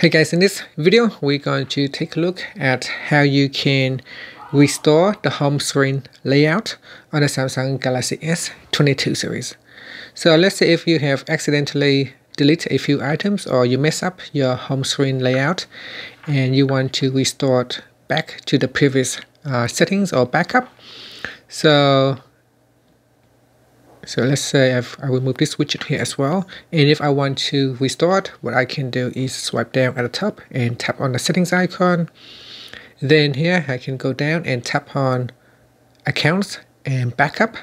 Hey guys, in this video we're going to take a look at how you can restore the home screen layout on the Samsung Galaxy S22 series. So let's say if you have accidentally deleted a few items or you mess up your home screen layout and you want to restore it back to the previous settings or backup. So let's say I will move this widget here as well, and if I want to restore it, what I can do is swipe down at the top and tap on the settings icon. Then here I can go down and tap on accounts and backup.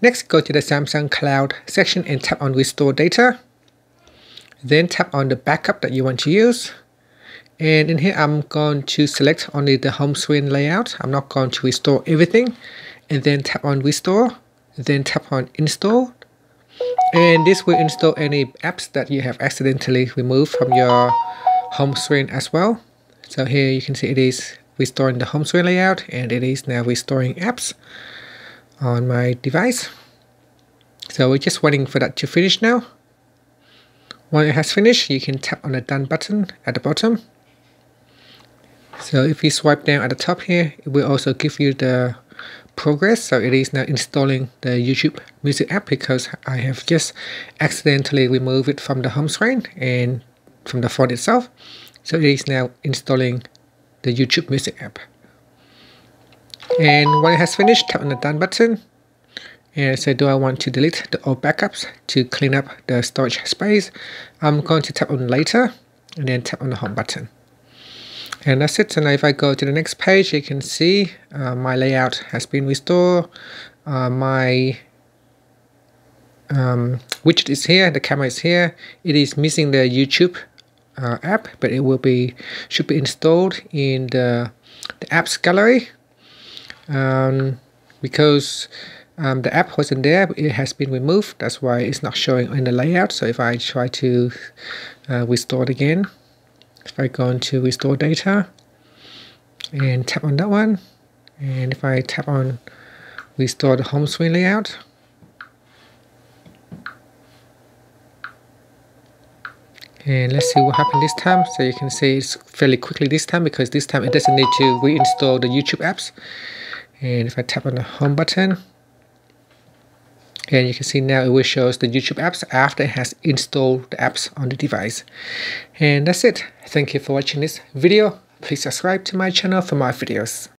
Next, go to the Samsung Cloud section and tap on restore data. Then tap on the backup that you want to use. And in here I'm going to select only the home screen layout. I'm not going to restore everything. And then tap on restore. Then tap on install, and this will install any apps that you have accidentally removed from your home screen as well. So here you can see it is restoring the home screen layout, and it is now restoring apps on my device. So we're just waiting for that to finish now. When it has finished, you can tap on the done button at the bottom. So if you swipe down at the top here, it will also give you the progress. So it is now installing the YouTube Music app because I have just accidentally removed it from the home screen and from the phone itself. So it is now installing the YouTube Music app. And when it has finished, tap on the done button and say, do I want to delete the old backups to clean up the storage space? I'm going to tap on later and then tap on the home button. And that's it. So now if I go to the next page, you can see my layout has been restored. My widget is here, the camera is here. It is missing the YouTube app, but it will be installed in the apps gallery because the app wasn't there, but it has been removed. That's why it's not showing in the layout. So if I try to restore it again, if I go into restore data and tap on that one, and if I tap on restore the home screen layout, and let's see what happened this time. So you can see it's fairly quickly this time because this time it doesn't need to reinstall the YouTube apps. And if I tap on the home button, and you can see now it will show us the YouTube apps after it has installed the apps on the device. And that's it. Thank you for watching this video. Please subscribe to my channel for more videos.